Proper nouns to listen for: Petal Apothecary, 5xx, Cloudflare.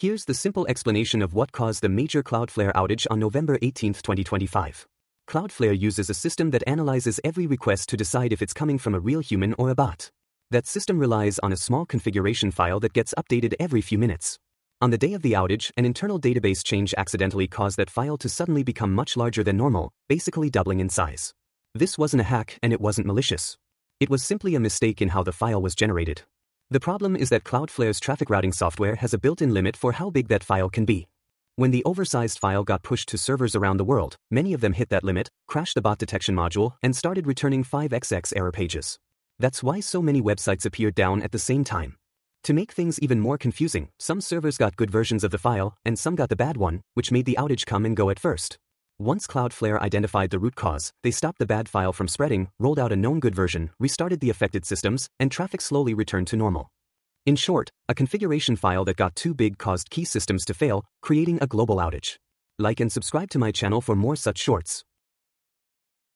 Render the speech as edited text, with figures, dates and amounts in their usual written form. Here's the simple explanation of what caused the major Cloudflare outage on November 18, 2025. Cloudflare uses a system that analyzes every request to decide if it's coming from a real human or a bot. That system relies on a small configuration file that gets updated every few minutes. On the day of the outage, an internal database change accidentally caused that file to suddenly become much larger than normal, basically doubling in size. This wasn't a hack and it wasn't malicious. It was simply a mistake in how the file was generated. The problem is that Cloudflare's traffic routing software has a built-in limit for how big that file can be. When the oversized file got pushed to servers around the world, many of them hit that limit, crashed the bot detection module, and started returning 5xx error pages. That's why so many websites appeared down at the same time. To make things even more confusing, some servers got good versions of the file, and some got the bad one, which made the outage come and go at first. Once Cloudflare identified the root cause, they stopped the bad file from spreading, rolled out a known good version, restarted the affected systems, and traffic slowly returned to normal. In short, a configuration file that got too big caused key systems to fail, creating a global outage. Like and subscribe to my channel for more such shorts.